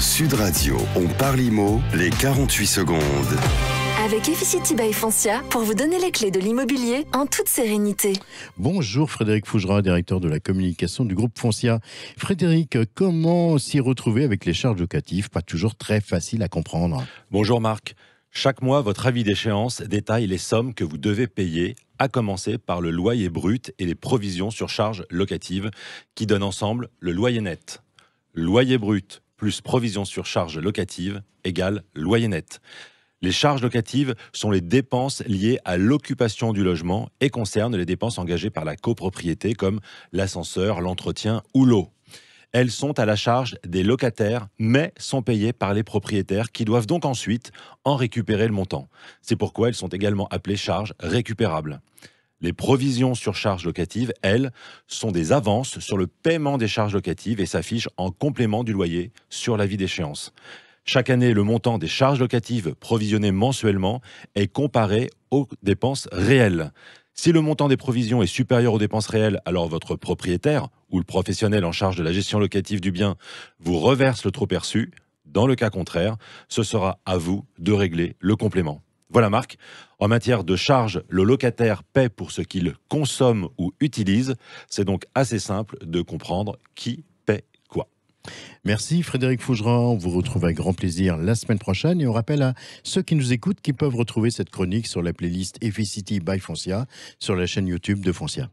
Sud Radio, on parle IMO, les 48 secondes. Avec Efficity by Foncia, pour vous donner les clés de l'immobilier en toute sérénité. Bonjour Frédéric Fougerat, directeur de la communication du groupe Foncia. Frédéric, comment s'y retrouver avec les charges locatives? Pas toujours très facile à comprendre. Bonjour Marc. Chaque mois, votre avis d'échéance détaille les sommes que vous devez payer, à commencer par le loyer brut et les provisions sur charges locatives qui donnent ensemble le loyer net. Loyer brut plus provisions sur charges locatives égale loyer net. Les charges locatives sont les dépenses liées à l'occupation du logement et concernent les dépenses engagées par la copropriété comme l'ascenseur, l'entretien ou l'eau. Elles sont à la charge des locataires mais sont payées par les propriétaires qui doivent donc ensuite en récupérer le montant. C'est pourquoi elles sont également appelées charges récupérables. Les provisions sur charges locatives, elles, sont des avances sur le paiement des charges locatives et s'affichent en complément du loyer sur l'avis d'échéance. Chaque année, le montant des charges locatives provisionnées mensuellement est comparé aux dépenses réelles. Si le montant des provisions est supérieur aux dépenses réelles, alors votre propriétaire ou le professionnel en charge de la gestion locative du bien vous reverse le trop perçu. Dans le cas contraire, ce sera à vous de régler le complément. Voilà Marc, en matière de charges, le locataire paie pour ce qu'il consomme ou utilise. C'est donc assez simple de comprendre qui paie quoi. Merci Frédéric Fougerat, on vous retrouve avec grand plaisir la semaine prochaine. Et on rappelle à ceux qui nous écoutent qu'ils peuvent retrouver cette chronique sur la playlist Efficity by Foncia sur la chaîne YouTube de Foncia.